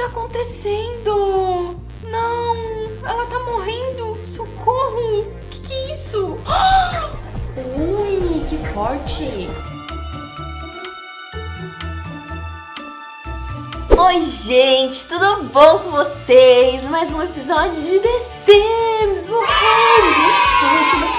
tá acontecendo? Não, ela tá morrendo. Socorro. Que é isso? Ui, que forte. Oi, gente, tudo bom com vocês? Mais um episódio de The Sims. Uhul, gente, foi um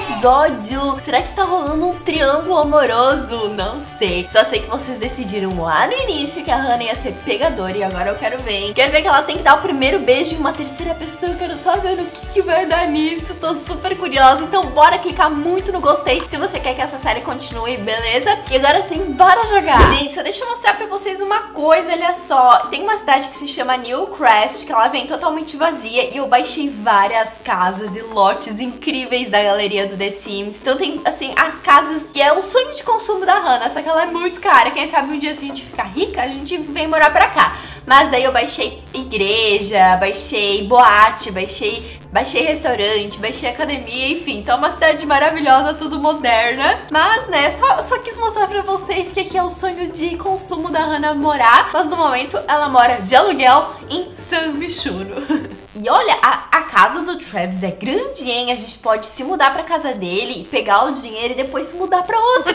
episódio. Será que está rolando um triângulo amoroso? Não sei. Só sei que vocês decidiram lá no início que a Hannah ia ser pegadora e agora eu quero ver, hein? Quero ver que ela tem que dar o primeiro beijo em uma terceira pessoa. Eu quero só ver o que vai dar nisso. Tô super curiosa. Então bora clicar muito no gostei se você quer que essa série continue, beleza? E agora sim, bora jogar. Gente, só deixa eu mostrar pra vocês uma coisa, olha só. Tem uma cidade que se chama Newcrest, que ela vem totalmente vazia, e eu baixei várias casas e lotes incríveis da galeria do The Sims. Então tem, assim, as casas que é o sonho de consumo da Hannah, só que ela é muito cara. Quem sabe um dia, se a gente ficar rica, a gente vem morar pra cá. Mas daí eu baixei igreja, baixei boate, baixei restaurante, baixei academia, enfim. Então é uma cidade maravilhosa, tudo moderna. Mas, né, só quis mostrar pra vocês que aqui é o sonho de consumo da Hannah morar. Mas no momento ela mora de aluguel em São Michuno. E olha, a casa do Travis é grande, hein? A gente pode se mudar pra casa dele, pegar o dinheiro e depois se mudar pra outra.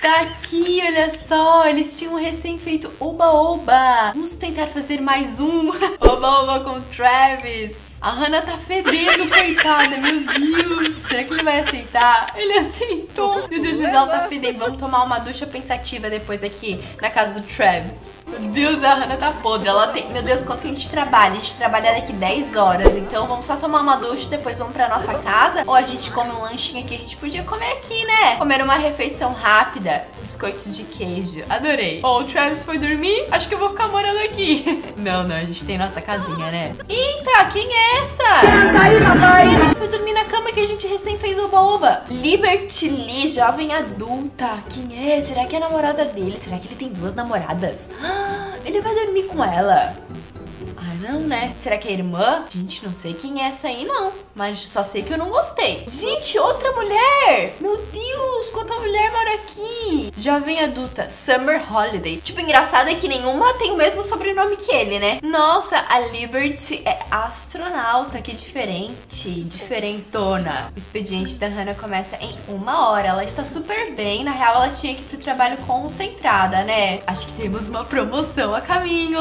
Tá aqui, olha só. Eles tinham recém feito oba-oba. Vamos tentar fazer mais um oba-oba com o Travis. A Hannah tá fedendo, coitada, meu Deus. Será que ele vai aceitar? Ele aceitou. Meu Deus, mas ela tá fedendo. Vamos tomar uma ducha pensativa depois aqui na casa do Travis. Meu Deus, a Hannah tá podre, ela tem... Meu Deus, quanto que a gente trabalha? A gente trabalha daqui 10 horas, então vamos só tomar uma ducha, depois vamos pra nossa casa. Ou a gente come um lanchinho aqui, a gente podia comer aqui, né? Comer uma refeição rápida, biscoitos de queijo, adorei. Bom, o Travis foi dormir, acho que eu vou ficar morando aqui. Não, a gente tem nossa casinha, né? Eita, quem é essa? Essa foi dormir na cama que a gente recém fez oba-oba. Liberty Lee, jovem adulta. Quem é? Será que é a namorada dele? Será que ele tem duas namoradas? Ele vai dormir com ela? Ah, não, né? Será que é a irmã? Gente, não sei quem é essa aí, não. Mas só sei que eu não gostei. Gente, outra mulher! Meu Deus, quanta mulher mora aqui! Jovem adulta, Summer Holiday. Tipo, engraçado é que nenhuma tem o mesmo sobrenome que ele, né? Nossa, a Liberty é astronauta. Que diferente, diferentona. O expediente da Hannah começa em 1 hora. Ela está super bem. Na real, ela tinha que ir pro trabalho concentrada, né? Acho que temos uma promoção a caminho.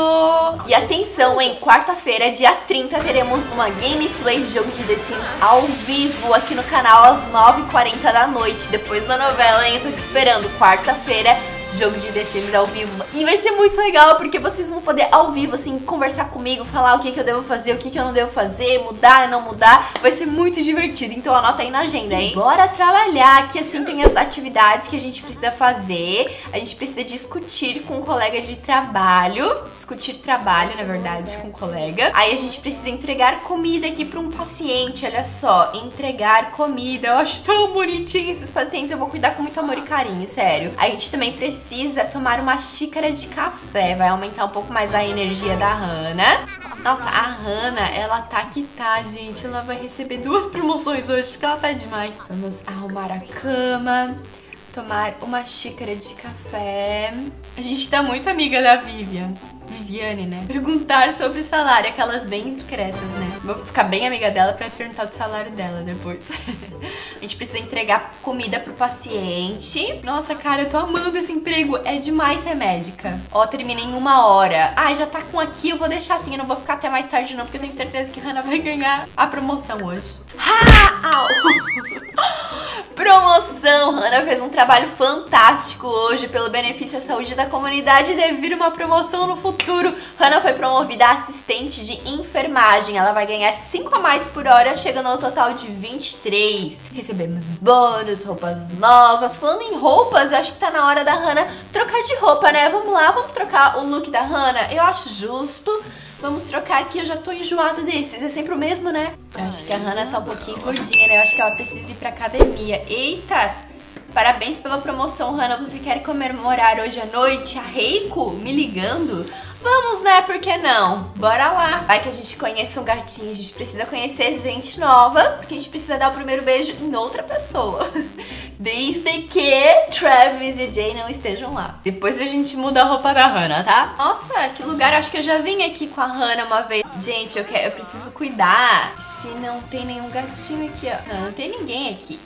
E atenção, hein? Quarta-feira, dia 30, teremos uma gameplay de jogo de The Sims ao vivo aqui no canal às 9h40 da noite. Depois da novela, hein? Eu tô te esperando. Quarta-feira, jogo de The Sims ao vivo. E vai ser muito legal, porque vocês vão poder ao vivo, assim, conversar comigo, falar o que eu devo fazer, o que eu não devo fazer, mudar, não mudar. Vai ser muito divertido, então anota aí na agenda, hein? Bora trabalhar, que assim tem as atividades que a gente precisa fazer. A gente precisa discutir com um colega de trabalho. Discutir trabalho, na verdade, com um colega. Aí a gente precisa entregar comida aqui pra um paciente, olha só. Entregar comida, eu acho tão bonitinho esses pacientes, eu vou cuidar com muito amor e carinho, sério. A gente também precisa tomar uma xícara de café. Vai aumentar um pouco mais a energia da Hannah. Nossa, a Hannah, ela tá que tá, gente. Ela vai receber 2 promoções hoje, porque ela tá demais. Vamos arrumar a cama, tomar uma xícara de café. A gente tá muito amiga da Vivian. Viviane, né? Perguntar sobre o salário, aquelas bem discretas, né? Vou ficar bem amiga dela pra perguntar do salário dela depois. A gente precisa entregar comida pro paciente. Nossa, cara, eu tô amando esse emprego. É demais ser médica. Ó, terminei em 1 hora. Ai, já tá com aqui, eu vou deixar assim. Eu não vou ficar até mais tarde não, porque eu tenho certeza que a Hannah vai ganhar a promoção hoje. Ha! Promoção! Hannah fez um trabalho fantástico hoje pelo benefício à saúde da comunidade e deve vir uma promoção no futuro. Hannah foi promovida a assistente de enfermagem. Ela vai ganhar 5 a mais por hora, chegando ao total de 23. Recebemos bônus, roupas novas. Falando em roupas, eu acho que tá na hora da Hannah trocar de roupa, né? Vamos lá, vamos trocar o look da Hannah. Eu acho justo. Vamos trocar aqui, eu já tô enjoada desses. É sempre o mesmo, né? Eu acho que a Hannah tá um pouquinho gordinha, né? Eu acho que ela precisa ir pra academia. Eita! Parabéns pela promoção, Hannah. Você quer comemorar hoje à noite? A Reiko me ligando? Vamos, né? Por que não? Bora lá. Vai que a gente conhece um gatinho, a gente precisa conhecer gente nova, porque a gente precisa dar o primeiro beijo em outra pessoa. Desde que Travis e Jay não estejam lá. Depois a gente muda a roupa da Hannah, tá? Nossa, que lugar. Acho que eu já vim aqui com a Hannah uma vez. Gente, eu preciso cuidar. Se não tem nenhum gatinho aqui, ó. Não, não tem ninguém aqui.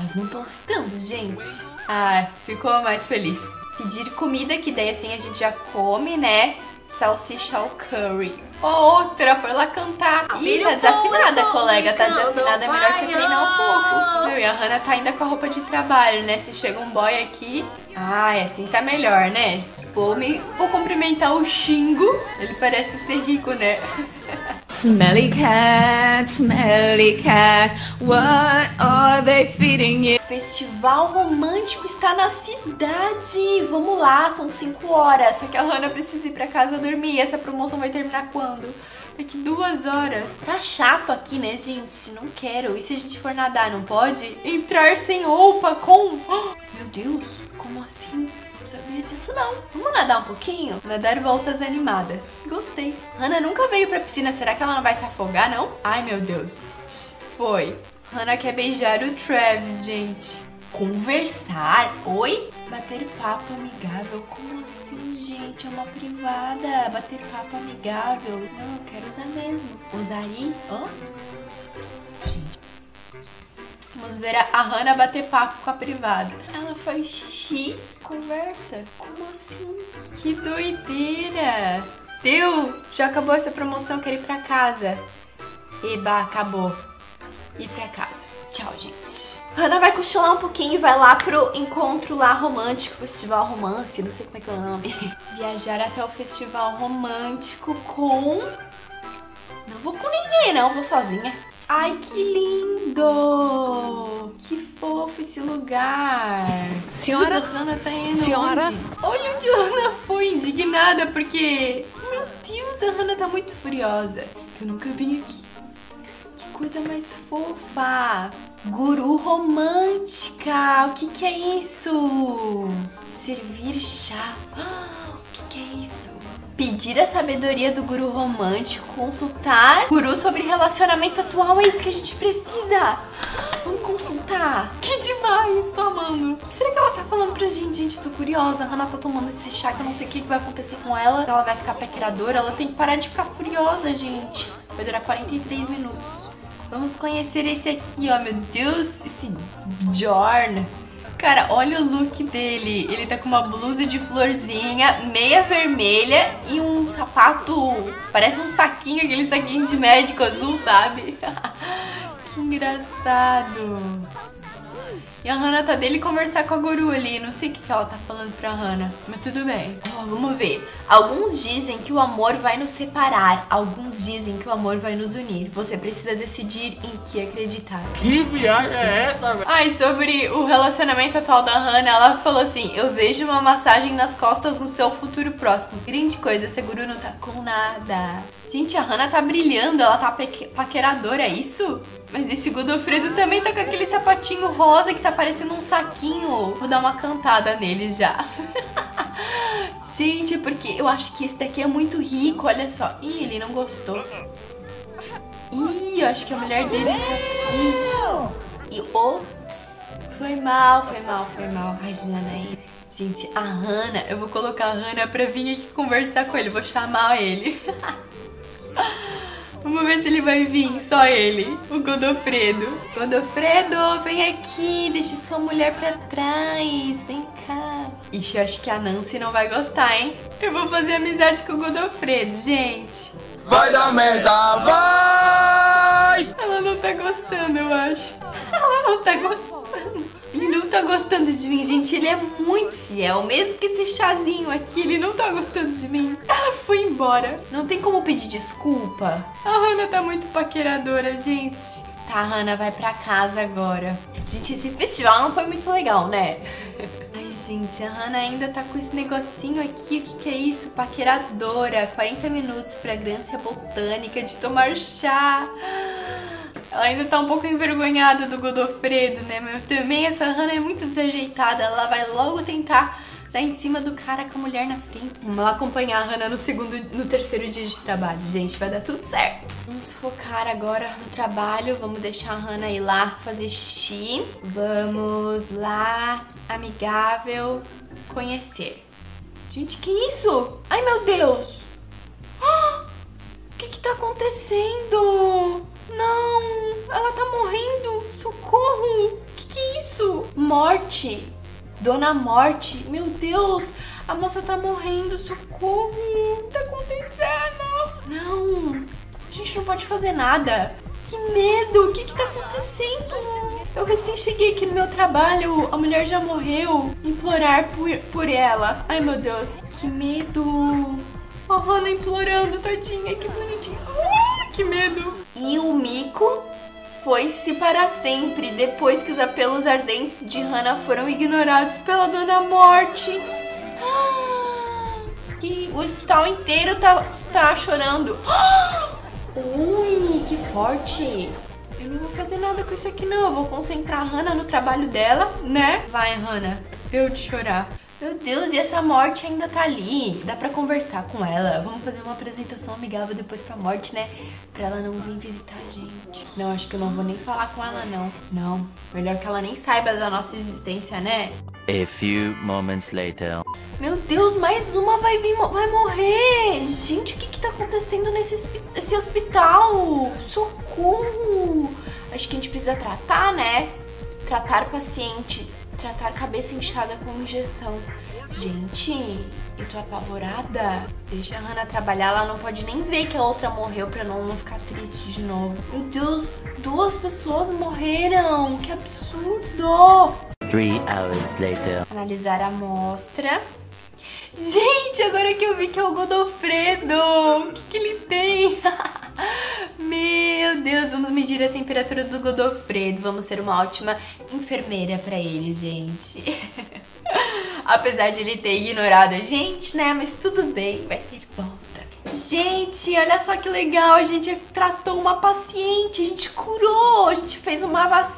Elas não estão se dando, gente. Ah, ficou mais feliz. Pedir comida, que daí assim a gente já come, né? Salsicha ao curry. Outra, foi lá cantar. Ih, tá desafinada, colega. Tá desafinada, é melhor você treinar um pouco. Meu, e a Hannah tá ainda com a roupa de trabalho, né? Se chega um boy aqui... Ai, assim tá melhor, né? Vou cumprimentar o Xingo. Ele parece ser rico, né? Smelly cat, what are they feeding you? Festival romântico está na cidade. Vamos lá, são 5 horas. Só que a Hannah precisa ir pra casa dormir. Essa promoção vai terminar quando? Daqui 2 horas. Tá chato aqui, né, gente? Não quero. E se a gente for nadar, não pode? Entrar sem roupa com... Oh, meu Deus, como assim? Não sabia disso não. Vamos nadar um pouquinho? Nadar voltas animadas. Gostei. Hannah nunca veio pra piscina. Será que ela não vai se afogar, não? Ai, meu Deus. Foi. Hannah quer beijar o Travis, gente. Conversar? Oi? Bater papo amigável. Como assim, gente? É uma privada. Bater papo amigável. Não, eu quero usar mesmo. Usar aí? Hã? Gente. Vamos ver a Hannah bater papo com a privada. Ela faz xixi, conversa. Como assim? Que doideira. Deu! Já acabou essa promoção, quero ir pra casa. Eba, acabou. Ir pra casa. Tchau, gente. Hannah vai cochilar um pouquinho e vai lá pro encontro lá romântico, festival romance, não sei como é que é o nome. Viajar até o festival romântico com... Não vou com ninguém, não. Vou sozinha. Ai, que lindo! Que fofo esse lugar! Senhora, Hannah tá indo. Senhora! Onde? Olha onde a Hannah foi, indignada, porque... Meu Deus, a Hannah tá muito furiosa. Eu nunca vim aqui. Que coisa mais fofa! Guru romântica! O que é isso? Servir chá. Ah, o que é isso? Pedir a sabedoria do guru romântico, consultar guru sobre relacionamento atual, é isso que a gente precisa. Vamos consultar. Que demais, tô amando. O que será que ela tá falando pra gente? Gente, eu tô curiosa. A Hannah tá tomando esse chá que eu não sei o que vai acontecer com ela. Ela vai ficar paqueradora, ela tem que parar de ficar furiosa, gente. Vai durar 43 minutos. Vamos conhecer esse aqui, ó, meu Deus, esse Jorn. Cara, olha o look dele. Ele tá com uma blusa de florzinha, meia vermelha e um sapato... Parece um saquinho, aquele saquinho de médico azul, sabe? Que engraçado. E a Hannah tá dele conversar com a guru ali. Não sei o que ela tá falando pra Hannah, mas tudo bem. Oh, vamos ver. Alguns dizem que o amor vai nos separar. Alguns dizem que o amor vai nos unir. Você precisa decidir em que acreditar. Que viagem é essa, velho? Ai, sobre o relacionamento atual da Hannah, ela falou assim: eu vejo uma massagem nas costas no seu futuro próximo. Grande coisa, essa guru não tá com nada. Gente, a Hannah tá brilhando. Ela tá paqueradora, é isso? Mas esse Godofredo também tá com aquele sapatinho rosa que tá parecendo um saquinho. Vou dar uma cantada nele já. Gente, porque eu acho que esse daqui é muito rico, olha só. Ih, ele não gostou. Ih, eu acho que a mulher dele tá aqui. E ops, foi mal. Ai, Janaína. Gente, a Hannah, eu vou colocar a Hannah pra vir aqui conversar com ele. Vou chamar ele. Vamos ver se ele vai vir, só ele, o Godofredo. Godofredo, vem aqui, deixa sua mulher pra trás, vem cá. Ixi, eu acho que a Nancy não vai gostar, hein? Eu vou fazer amizade com o Godofredo, gente. Vai dar merda, vai! Ela não tá gostando, eu acho. Ela não tá gostando. Ele não tá gostando de mim, gente, ele é muito fiel. Mesmo que esse chazinho aqui, ele não tá gostando de mim. Ela foi embora. Não tem como pedir desculpa. A Hannah tá muito paqueradora, gente. Tá, a Hannah vai pra casa agora. Gente, esse festival não foi muito legal, né? Ai, gente, a Hannah ainda tá com esse negocinho aqui. O que é isso? Paqueradora. 40 minutos, fragrância botânica de tomar chá. Ela ainda tá um pouco envergonhada do Godofredo, né? Mas também essa Hannah é muito desajeitada. Ela vai logo tentar Tá em cima do cara com a mulher na frente. Vamos lá acompanhar a Hannah no terceiro dia de trabalho. Gente, vai dar tudo certo. Vamos focar agora no trabalho. Vamos deixar a Hannah ir lá fazer xixi. Vamos lá, amigável, conhecer. Gente, que isso? Ai, meu Deus! O que que tá acontecendo? Não! Ela tá morrendo! Socorro! Que é isso? Morte! Dona Morte! Meu Deus! A moça tá morrendo! Socorro! O que tá acontecendo? Não! A gente não pode fazer nada! Que medo! O que que tá acontecendo? Eu recém cheguei aqui no meu trabalho! A mulher já morreu! Implorar por ela! Ai, meu Deus! Que medo! A Hannah implorando, tadinha, que bonitinha. Que medo. E o Mico foi-se para sempre, depois que os apelos ardentes de Hannah foram ignorados pela Dona Morte. Que o hospital inteiro tá chorando. Ui, que forte. Eu não vou fazer nada com isso aqui, não. Eu vou concentrar a Hannah no trabalho dela, né? Vai, Hannah, deu de chorar. Meu Deus, e essa morte ainda tá ali. Dá pra conversar com ela. Vamos fazer uma apresentação amigável depois pra morte, né? Pra ela não vir visitar a gente. Não, acho que eu não vou nem falar com ela, não. Não, melhor que ela nem saiba da nossa existência, né? A few moments later. Meu Deus, mais uma vai vir, vai morrer. Gente, o que que tá acontecendo nesse hospital? Socorro. Acho que a gente precisa tratar, né? Tratar o paciente. Tratar cabeça inchada com injeção. Gente, eu tô apavorada. Deixa a Hannah trabalhar, ela não pode nem ver que a outra morreu pra não ficar triste de novo. Meu Deus, 2 pessoas morreram, que absurdo. 3 hours later. Analisar a amostra. Gente, agora que eu vi que é o Godofredo, o que ele tem? Meu Deus, vamos medir a temperatura do Godofredo. Vamos ser uma ótima enfermeira pra ele, gente. Apesar de ele ter ignorado a gente, né? Mas tudo bem, vai ter volta. Gente, olha só que legal. A gente tratou uma paciente, a gente curou. A gente fez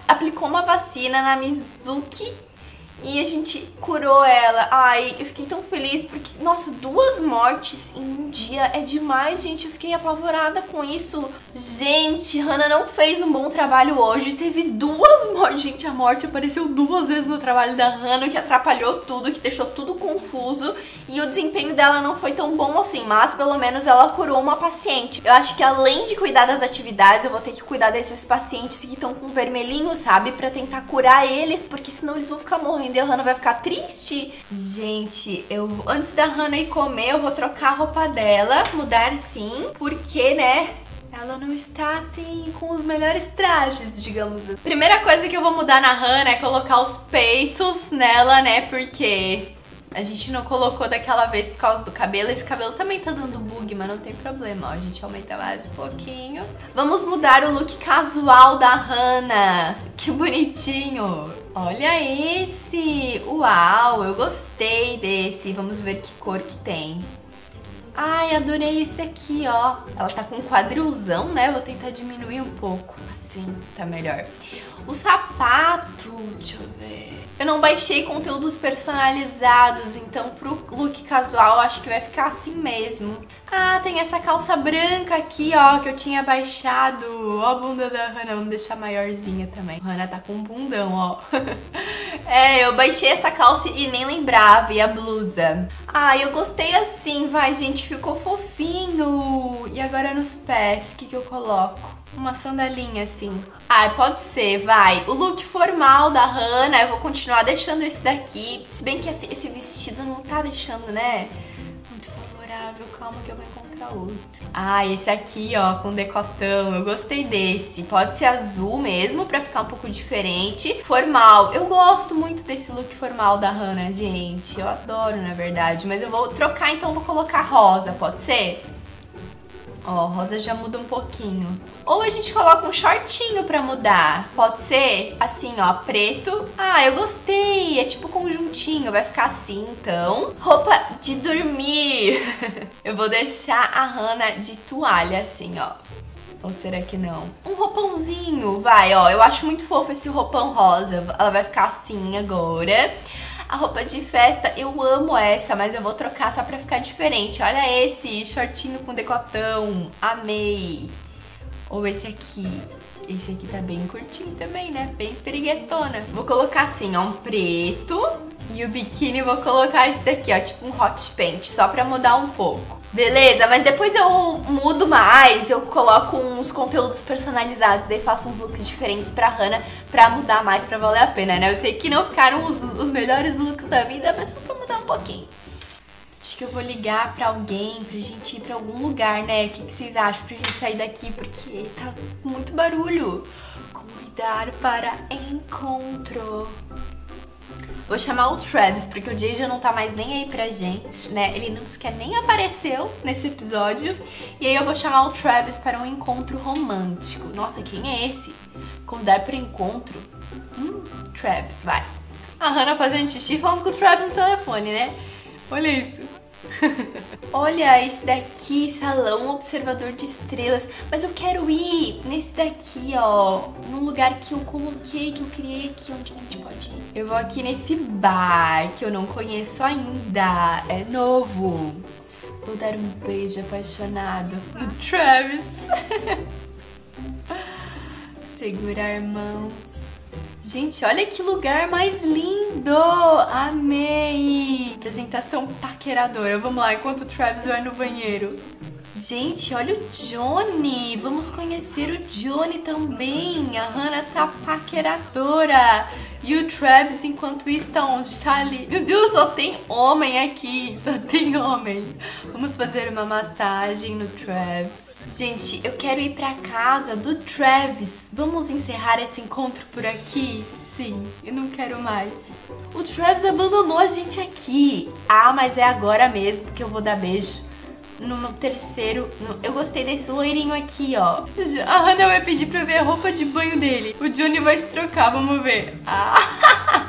aplicou uma vacina na Mizuki e a gente curou ela. Ai, eu fiquei tão feliz porque, nossa, 2 mortes em um dia é demais, gente. Eu fiquei apavorada com isso. Gente, Hannah não fez um bom trabalho hoje. Teve 2 mortes. Gente, a morte apareceu 2 vezes no trabalho da Hannah, que atrapalhou tudo, que deixou tudo confuso. E o desempenho dela não foi tão bom assim, mas pelo menos ela curou uma paciente. Eu acho que além de cuidar das atividades, eu vou ter que cuidar desses pacientes que estão com vermelhinho, sabe? Pra tentar curar eles, porque senão eles vão ficar morrendo. A Hannah vai ficar triste. Gente, antes da Hannah ir comer, eu vou trocar a roupa dela, mudar sim, porque, né, ela não está, assim, com os melhores trajes, digamos assim. Primeira coisa que eu vou mudar na Hannah é colocar os peitos nela, né, porque a gente não colocou daquela vez por causa do cabelo. Esse cabelo também tá dando bug, mas não tem problema, ó. A gente aumenta mais um pouquinho. Vamos mudar o look casual da Hannah. Que bonitinho. Olha esse. Uau, eu gostei desse. Vamos ver que cor que tem. Ai, adorei esse aqui, ó. Ela tá com um quadrilzão, né? Vou tentar diminuir um pouco. Assim, tá melhor. O sapato, deixa eu ver. Eu não baixei conteúdos personalizados, então pro look casual acho que vai ficar assim mesmo. Ah, tem essa calça branca aqui, ó, que eu tinha baixado. Ó a bunda da Hannah, vamos deixar maiorzinha também. A Hannah tá com um bundão, ó. É, eu baixei essa calça e nem lembrava, e a blusa. Ah, eu gostei assim, vai, gente, ficou fofinho. E agora nos pés, o que que eu coloco? Uma sandalinha, assim. Ai, pode ser, vai. O look formal da Hannah, eu vou continuar deixando esse daqui. Se bem que esse vestido não tá deixando, né? Muito favorável. Calma que eu vou encontrar outro. Ah, esse aqui, ó, com decotão. Eu gostei desse. Pode ser azul mesmo, pra ficar um pouco diferente. Formal. Eu gosto muito desse look formal da Hannah, gente. Eu adoro, na verdade. Mas eu vou trocar, então vou colocar rosa, pode ser? Ó, rosa já muda um pouquinho. Ou a gente coloca um shortinho pra mudar. Pode ser assim, ó, preto. Ah, eu gostei. É tipo conjuntinho, vai ficar assim, então. Roupa de dormir. Eu vou deixar a Hannah de toalha, assim, ó. Ou será que não? Um roupãozinho, vai, ó. Eu acho muito fofo esse roupão rosa. Ela vai ficar assim agora. A roupa de festa, eu amo essa, mas eu vou trocar só pra ficar diferente. Olha esse, shortinho com decotão, amei. Ou esse aqui. Esse aqui tá bem curtinho também, né? Bem periguetona. Vou colocar assim, ó, um preto. E o biquíni vou colocar esse daqui, ó, tipo um hot paint, só pra mudar um pouco. Beleza, mas depois eu mudo mais, eu coloco uns conteúdos personalizados, daí faço uns looks diferentes pra Hannah, pra mudar mais, pra valer a pena, né? Eu sei que não ficaram os melhores looks da vida, mas vou mudar um pouquinho. Acho que eu vou ligar pra alguém, pra gente ir pra algum lugar, né? O que, que vocês acham pra gente sair daqui? Porque tá muito barulho. Convidar para encontro. Vou chamar o Travis, porque o Jay já não tá mais nem aí pra gente, né? Ele não sequer nem apareceu nesse episódio. E aí eu vou chamar o Travis para um encontro romântico. Nossa, quem é esse? Convidar para encontro? Travis, vai. A Hannah fazendo xixi falando com o Travis no telefone, né? Olha isso. Olha esse daqui, salão observador de estrelas. Mas eu quero ir nesse daqui, ó, num lugar que eu coloquei, que eu criei aqui, onde a gente pode ir. Eu vou aqui nesse bar que eu não conheço ainda, é novo. Vou dar um beijo apaixonado no Travis. Segurar mãos. Gente, olha que lugar mais lindo! Amei! Apresentação paqueradora. Vamos lá, enquanto o Travis vai no banheiro. Gente, olha o Johnny! Vamos conhecer o Johnny também. A Hannah tá paqueradora. E o Travis, enquanto isso, tá onde? Tá ali. Meu Deus, só tem homem aqui. Só tem homem. Vamos fazer uma massagem no Travis. Gente, eu quero ir pra casa do Travis. Vamos encerrar esse encontro por aqui? Sim, eu não quero mais. O Travis abandonou a gente aqui. Ah, mas é agora mesmo que eu vou dar beijo. No terceiro... Eu gostei desse loirinho aqui, ó. A Hannah vai pedir pra ver a roupa de banho dele. O Johnny vai se trocar, vamos ver. Ah,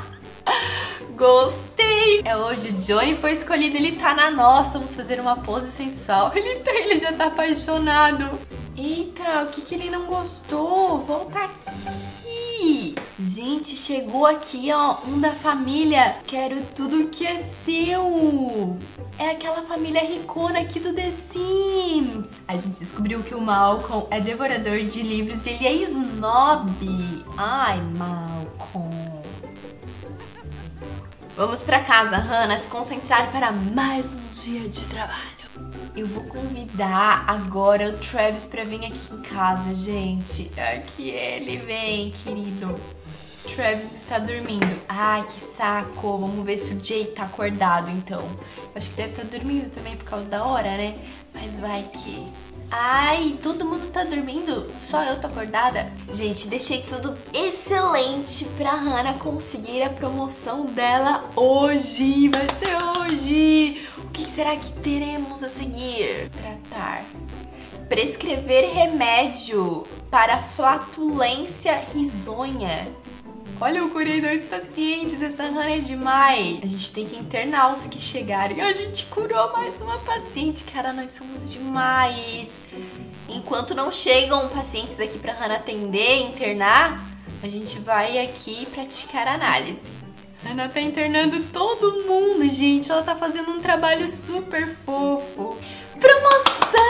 gostei! É hoje, o Johnny foi escolhido, ele tá na nossa. Vamos fazer uma pose sensual. Ele já tá apaixonado. Eita, o que que ele não gostou? Volta aqui. Gente, chegou aqui, ó, um da família. Quero tudo que é seu. É aquela família ricona aqui do The Sims. A gente descobriu que o Malcolm é devorador de livros e ele é snob. Ai, Malcolm. Vamos pra casa, Hannah, se concentrar para mais um dia de trabalho. Eu vou convidar agora o Travis pra vir aqui em casa, gente. Aqui ele vem, querido. Travis está dormindo. Ai, que saco. Vamos ver se o Jay tá acordado, então. Eu acho que deve estar dormindo também por causa da hora, né? Mas vai que... Ai, todo mundo tá dormindo? Só eu tô acordada? Gente, deixei tudo excelente pra Hannah conseguir a promoção dela hoje. Vai ser hoje. O que será que teremos a seguir? Tratar. Prescrever remédio para flatulência risonha. Olha, eu curei 2 pacientes, essa Hannah é demais. A gente tem que internar os que chegarem. A gente curou mais uma paciente, cara, nós somos demais. Enquanto não chegam pacientes aqui pra Hannah atender, internar, a gente vai aqui praticar análise. A Hannah tá internando todo mundo, gente. Ela tá fazendo um trabalho super fofo. Promoção!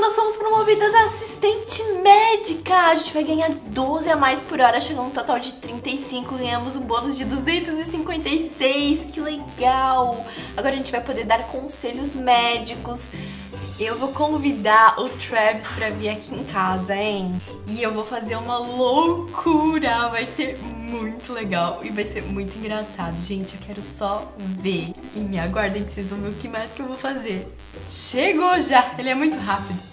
Nós somos promovidas a assistente médica. A gente vai ganhar 12 a mais por hora, chegando no total de 35. Ganhamos um bônus de 256. Que legal! Agora a gente vai poder dar conselhos médicos. Eu vou convidar o Travis pra vir aqui em casa, hein? E eu vou fazer uma loucura. Vai ser muito legal e vai ser muito engraçado. Gente, eu quero só ver. E me aguardem que vocês vão ver o que mais que eu vou fazer. Chegou já! Ele é muito rápido.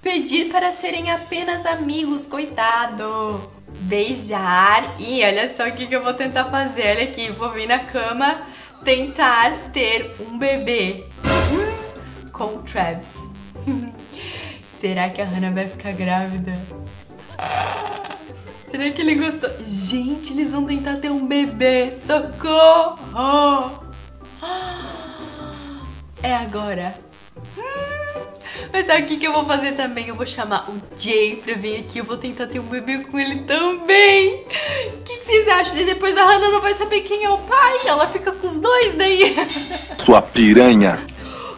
Pedir para serem apenas amigos, coitado. Beijar. E olha só o que eu vou tentar fazer. Olha aqui, vou vir na cama tentar ter um bebê com o Travis. Será que a Hannah vai ficar grávida? Será que ele gostou? Gente, eles vão tentar ter um bebê. Socorro! É agora. Mas sabe o que eu vou fazer também? Eu vou chamar o Jay pra vir aqui. Eu vou tentar ter um bebê com ele também. O que vocês acham? E depois a Hannah não vai saber quem é o pai. Ela fica com os dois daí. Sua piranha.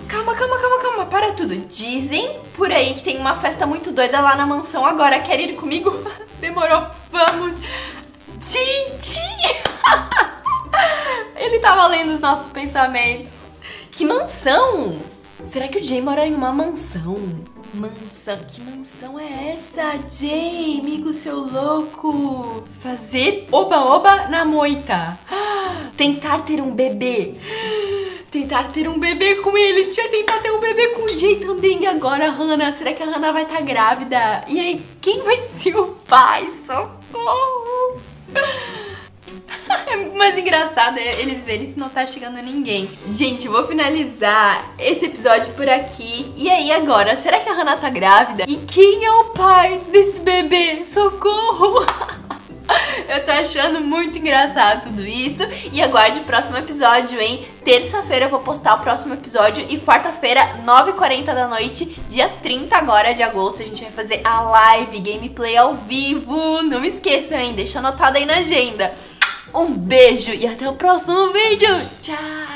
Calma, para tudo. Dizem por aí que tem uma festa muito doida lá na mansão agora. Quer ir comigo? Demorou, vamos. Gente! Ele tava lendo os nossos pensamentos. Que mansão? Será que o Jay mora em uma mansão? Mansão? Que mansão é essa, Jay? Amigo seu louco. Fazer oba-oba na moita. Tentar ter um bebê. Tentar ter um bebê com ele. A gente vai tentar ter um bebê com o Jay também. E agora, Hannah? Será que a Hannah vai estar grávida? E aí, quem vai ser o pai? Socorro! Mas engraçado é eles verem se não tá chegando ninguém. Gente, eu vou finalizar esse episódio por aqui. E aí, agora? Será que a Hannah tá grávida? E quem é o pai desse bebê? Socorro! Eu tô achando muito engraçado tudo isso. E aguarde o próximo episódio, hein? Terça-feira eu vou postar o próximo episódio. E quarta-feira, 9h40 da noite, dia 30 agora de agosto, a gente vai fazer a live, gameplay ao vivo. Não me esqueçam, hein? Deixa anotado aí na agenda. Um beijo e até o próximo vídeo. Tchau!